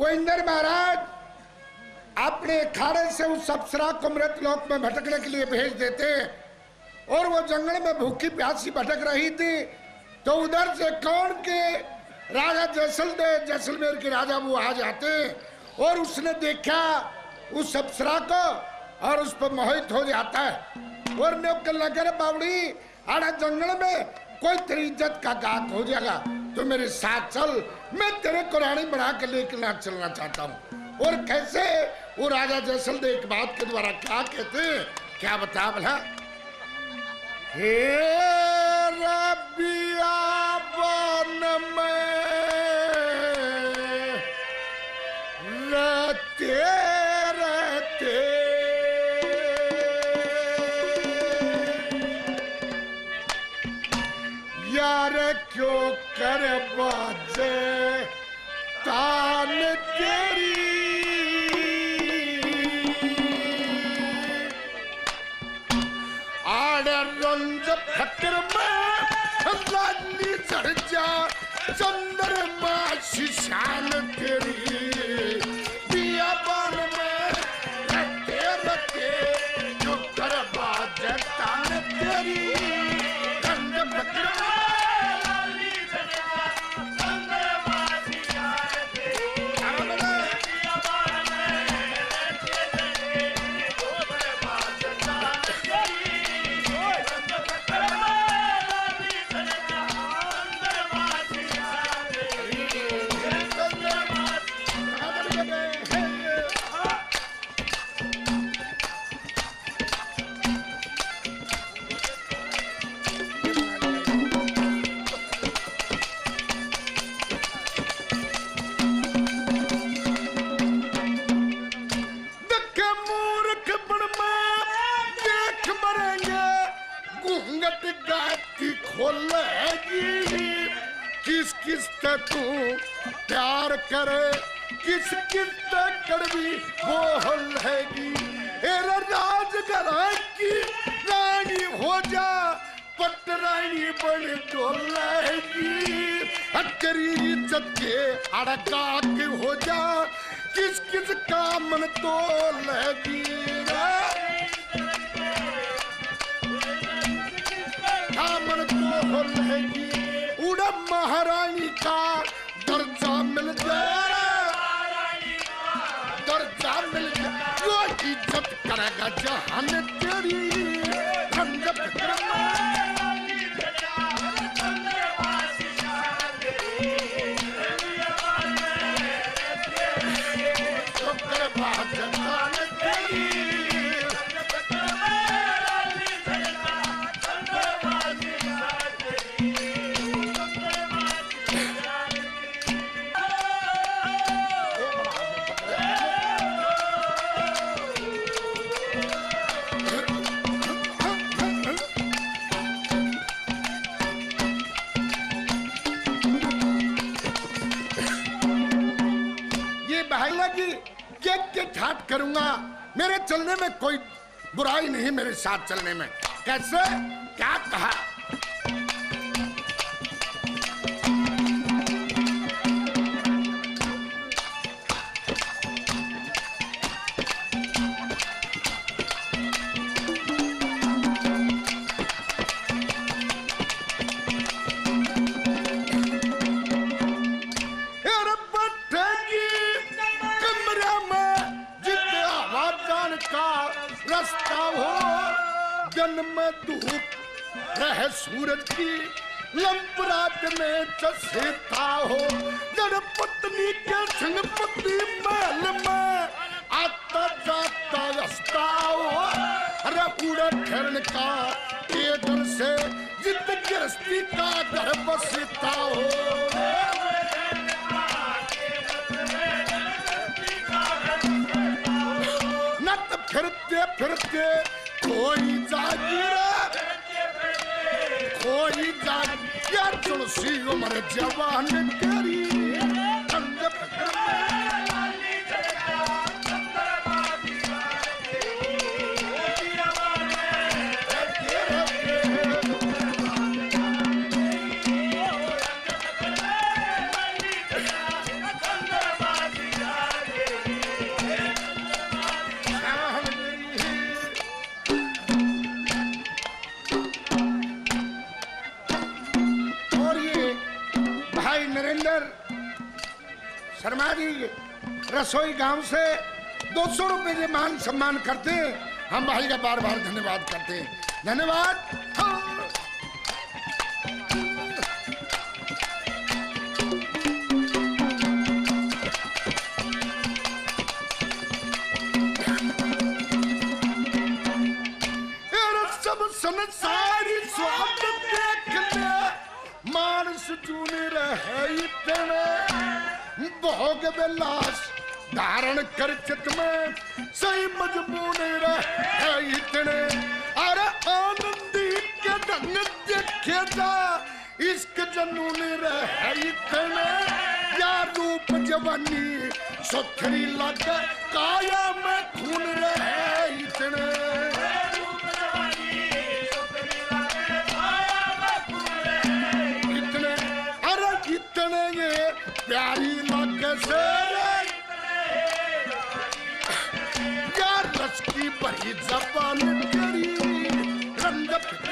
गोविंदर महाराज अपने अखाड़े से उस अप्सरा को मृत लोक में भटकने के लिए भेज देते और वो जंगल में भूखी प्यासी भटक रही थी। तो उधर से कौन के राजा जैसलदेव, जैसलमेर के राजा, वो आ जाते और उसने देखा उस अप्सरा को और उस पर मोहित हो जाता है और नगर बावड़ी आड़ा जंगल में कोई तेरी इज्जत का घात हो जाएगा तो मेरे साथ चल, मैं तेरे को रानी बना के लेकर ना चलना चाहता हूँ। और कैसे वो राजा जैसलदेव एक बात के द्वारा क्या कहते, क्या बता भला, हे रबिया वन में रहते रहते यार क्यों कर बाजे तान तेरी, आड़ रंज फकर में लाली चढ़ जा चंद्रमा शान तेरी, पिया बन में रहते रहते क्यों कर बाजे तान तेरी, किस किस तक तू प्यार करे, किस किस तक कड़वी वो हल्लेगी, राज की रानी हो जा पटरानी बड़ी डोलेगी, अकरी इज्जत के अड़का के हो जा किस किस का मन तो लगी, उड़ा महारानी का दर्जा मिल जाए, दर्जा मिल जाए जो इज्जत करेगा जहान तेरी, ठाट करूंगा मेरे चलने में कोई बुराई नहीं, मेरे साथ चलने में कैसे क्या कहा, रह सूरज की लंप रात में चसेता हो, जड़ पत्नी के संग पति महल में आता जाता रस्ता हो, हरा पूरा ठहरने का ये डर से जित गृहस्थी का घर बसता हो, फिरते फिरते कोई जागिरा तुलसी उम्र जवान तेरी, फरमा दीजिए। रसोई गांव से 200 रुपए के मान सम्मान करते हैं हम भाई का, बार बार धन्यवाद करते हैं, धन्यवाद। सब संसारी स्वाद देख ले, मानस चूने रहे इतने, भोग विलास धारण कर चित में, सही मजबूर रहे इतने। अरे आनंदी के ढंग देखे जा, इश्क जनूने रहे इतने, या रूप जवानी सुथरी लग, काया में खून रहे इतने। प्यारी लगे से यार रस की बही जबान तेरी, रंग फिक्र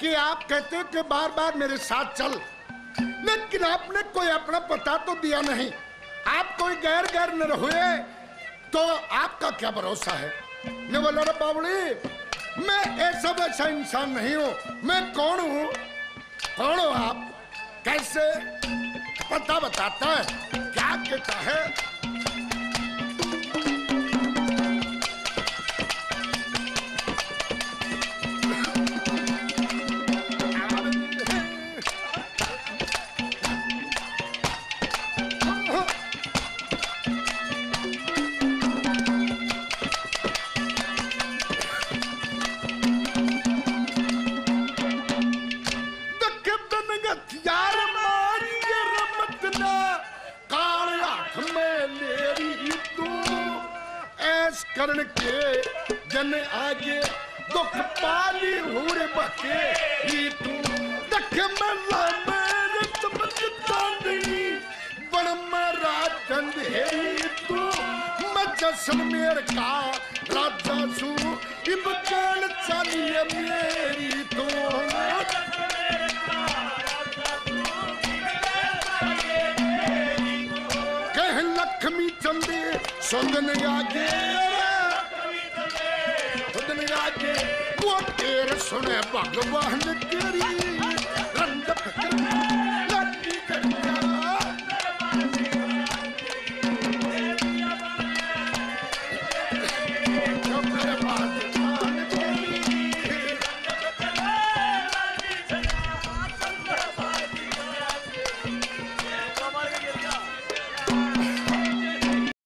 कि आप कहते हो कि बार बार मेरे साथ चल, लेकिन आपने कोई अपना पता तो दिया नहीं। आप कोई गैर गैर न हुए तो आपका क्या भरोसा है। मैं बोला रे बाबड़ी, मैं ऐसा वैसा इंसान नहीं हूं। मैं कौन हूं? कौन हो आप? कैसे? पता बताता है क्या कहता है। करण के जन आगे दुख पाली हुए बके ही तू, दख मला मेरे तमचतानी बण मरा चंद है तू। मैं जैसलमेर का राजा सू, इबकान चालिए मेरी तू। कह लक्ष्मी चंद सुंदन आगे, वो तेरे सुने भगवान तेरी रंग।